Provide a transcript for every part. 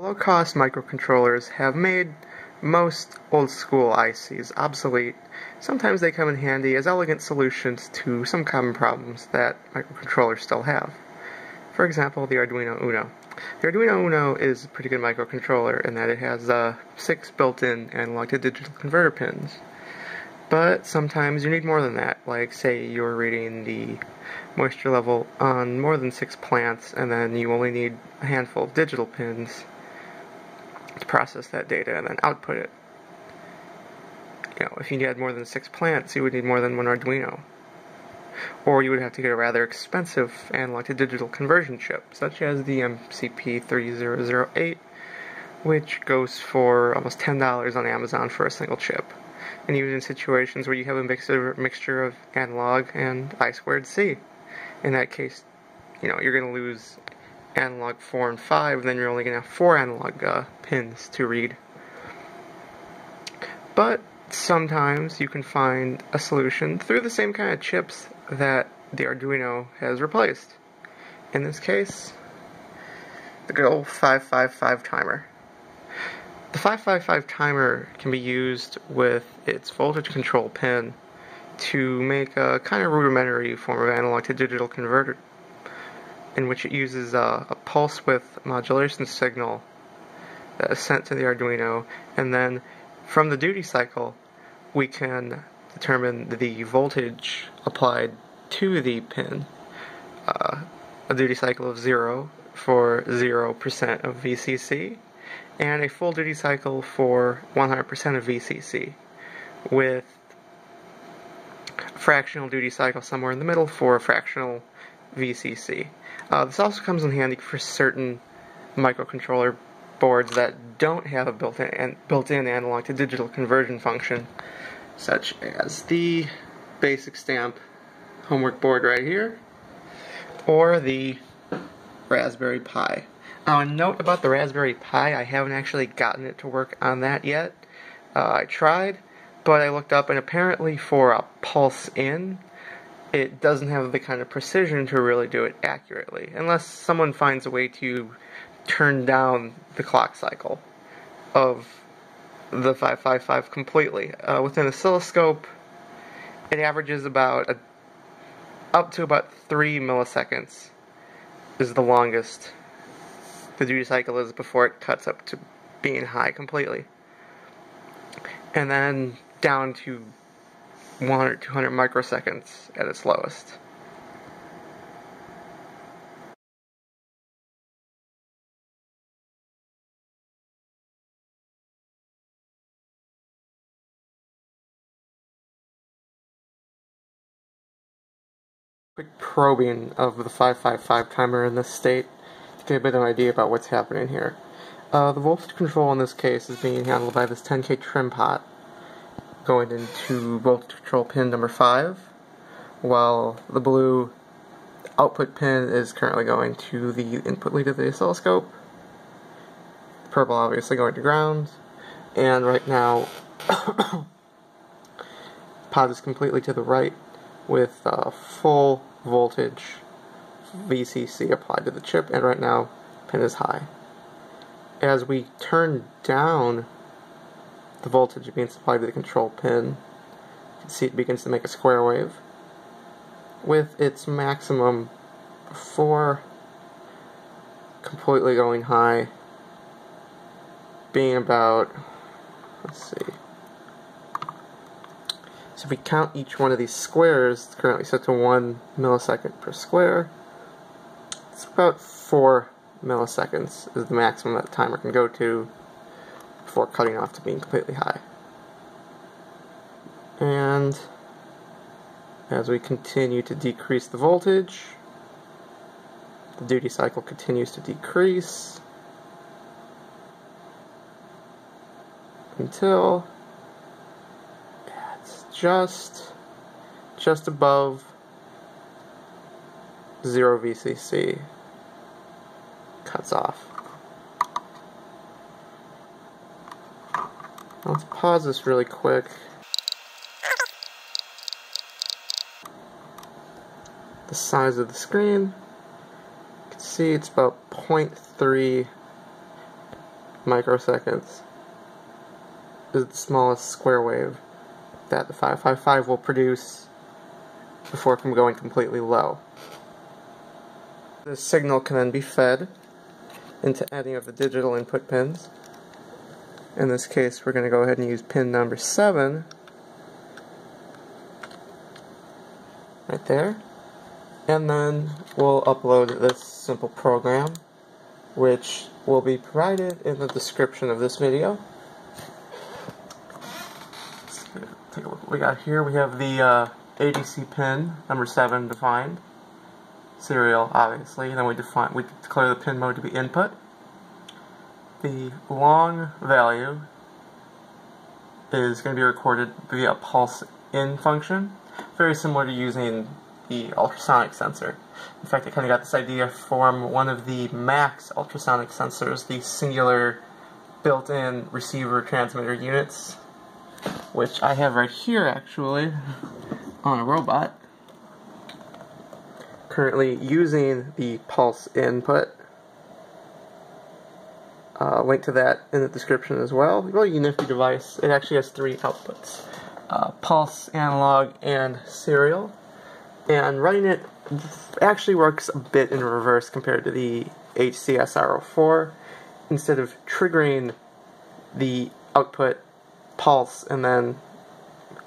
Low-cost microcontrollers have made most old-school ICs obsolete. Sometimes they come in handy as elegant solutions to some common problems that microcontrollers still have. For example, the Arduino Uno. The Arduino Uno is a pretty good microcontroller in that it has 6 built-in analog-to-digital converter pins. But sometimes you need more than that, like say you're reading the moisture level on more than 6 plants and then you only need a handful of digital pins to process that data and then output it. You know, if you had more than 6 plants, you would need more than one Arduino. Or you would have to get a rather expensive analog-to-digital conversion chip, such as the MCP3008, which goes for almost $10 on Amazon for a single chip. And even in situations where you have a mixture of analog and I²C. In that case, you know, you're going to lose analog 4 and 5, and then you're only going to have 4 analog pins to read. But sometimes you can find a solution through the same kind of chips that the Arduino has replaced. In this case, the good old 555 timer. The 555 timer can be used with its voltage control pin to make a kind of rudimentary form of analog to digital converter, in which it uses a pulse width modulation signal that is sent to the Arduino, and then from the duty cycle we can determine the voltage applied to the pin, a duty cycle of 0 for 0% of VCC, and a full duty cycle for 100% of VCC, with a fractional duty cycle somewhere in the middle for a fractional VCC. This also comes in handy for certain microcontroller boards that don't have a built-in analog to digital conversion function, such as the Basic Stamp homework board right here, or the Raspberry Pi. A note about the Raspberry Pi, I haven't actually gotten it to work on that yet. I tried, but I looked up, and apparently for a pulse in, it doesn't have the kind of precision to really do it accurately, unless someone finds a way to turn down the clock cycle of the 555 completely. With an oscilloscope, it averages about up to about 3 milliseconds is the longest the duty cycle is before it cuts up to being high completely, and then down to 100 or 200 microseconds at its lowest. Quick probing of the 555 timer in this state to get a bit of an idea about what's happening here. The voltage control in this case is being handled by this 10K trim pot going into voltage control pin number 5, while the blue output pin is currently going to the input lead of the oscilloscope, purple obviously going to ground, and right now pod is completely to the right with full voltage VCC applied to the chip, and right now pin is high. As we turn down the voltage being supplied to the control pin, you can see it begins to make a square wave with its maximum 4 completely going high, being about, let's see, so if we count each one of these squares, it's currently set to 1 millisecond per square. It's about 4 milliseconds is the maximum that the timer can go to before cutting off to being completely high. And as we continue to decrease the voltage, the duty cycle continues to decrease until it's just above 0 VCC, cuts off. Let's pause this really quick. The size of the screen, you can see it's about 0.3 microseconds is the smallest square wave that the 555 will produce before from going completely low. The signal can then be fed into any of the digital input pins. In this case, we're going to go ahead and use pin number 7, right there, and then we'll upload this simple program, which will be provided in the description of this video. Let's take a look what we got here. We have the ADC pin number 7 defined, serial obviously, and then we declare the pin mode to be input. The long value is going to be recorded via a pulse in function, very similar to using the ultrasonic sensor. In fact, I kind of got this idea from one of the Max ultrasonic sensors, the singular built-in receiver transmitter units, which I have right here actually on a robot, currently using the pulse input. Link to that in the description as well. Really unique device. It actually has 3 outputs. Pulse, analog, and serial. And running it actually works a bit in reverse compared to the HCSR04. Instead of triggering the output pulse and then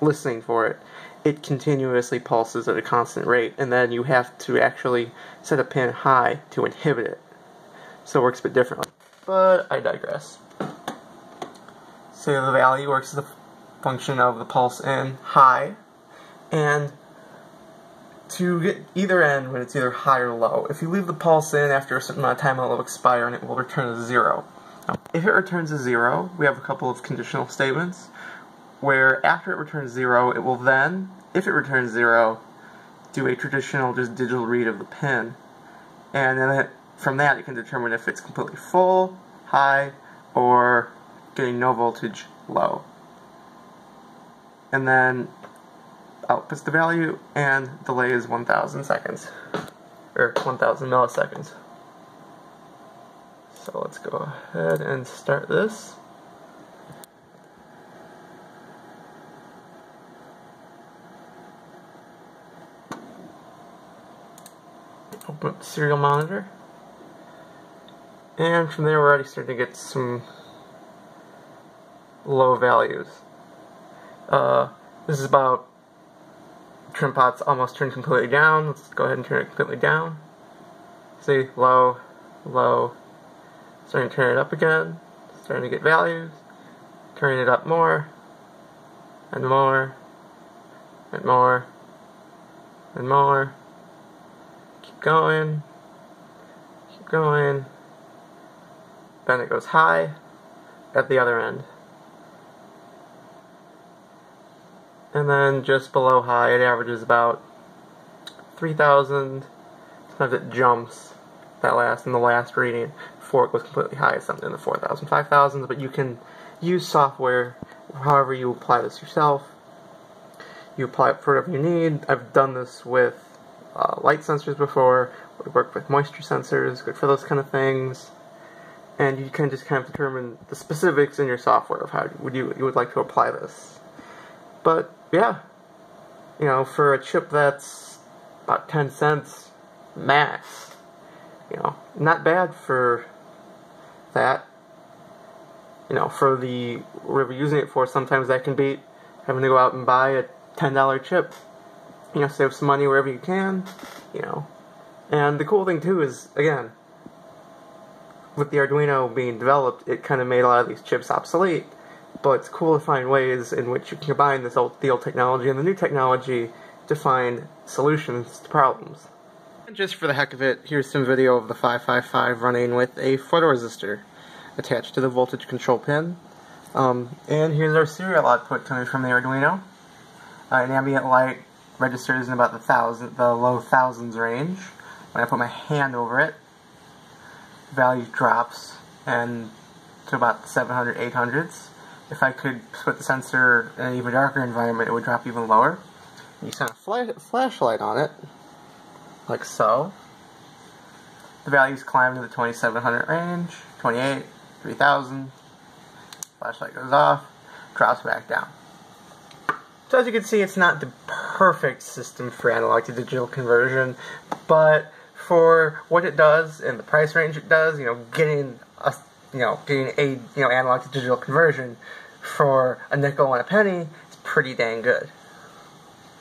listening for it, it continuously pulses at a constant rate, and then you have to actually set a pin high to inhibit it. So it works a bit differently. But I digress. So the value works as a function of the pulse in high, and to get either end when it's either high or low. If you leave the pulse in after a certain amount of time, it will expire and it will return a 0. Now, if it returns a 0, we have a couple of conditional statements where after it returns 0, it will then, if it returns 0, do a traditional just digital read of the pin, and then from that, you can determine if it's completely full, high, or getting no voltage, low. And then outputs the value, and delay is 1,000 seconds, or 1,000 milliseconds. So let's go ahead and start this. Open up the serial monitor. And from there, we're already starting to get some low values. This is about trim pot's almost turned completely down. Let's go ahead and turn it completely down. See, low, low. Starting to turn it up again. Starting to get values. Turning it up more, and more, and more, and more. Keep going. Keep going. Then it goes high at the other end. And then just below high, it averages about 3,000. Sometimes it jumps in the last reading before it goes completely high. It's something in the 4,000, 5,000s, but you can use software however you apply this yourself. You apply it for whatever you need. I've done this with light sensors before. We work with moisture sensors, good for those kind of things. And you can just kind of determine the specifics in your software of how you would like to apply this. But yeah, you know, for a chip that's about 10 cents max, you know, not bad for that. You know, for the whatever you're using it for, sometimes that can beat having to go out and buy a $10 chip. You know, save some money wherever you can. You know, and the cool thing too is, again, with the Arduino being developed, it kind of made a lot of these chips obsolete, but it's cool to find ways in which you can combine the old technology and the new technology to find solutions to problems. And just for the heck of it, here's some video of the 555 running with a photoresistor attached to the voltage control pin. And here's our serial output coming from the Arduino. An ambient light registers in about the low thousands range. When I put my hand over it, value drops and to about 700, 800s. If I could put the sensor in an even darker environment, it would drop even lower. You send a flashlight on it, like so. The values climb to the 2700 range, 28, 3000, flashlight goes off, drops back down. So as you can see, it's not the perfect system for analog to digital conversion, but for what it does and the price range it does, getting analog to digital conversion for a nickel and a penny is pretty dang good.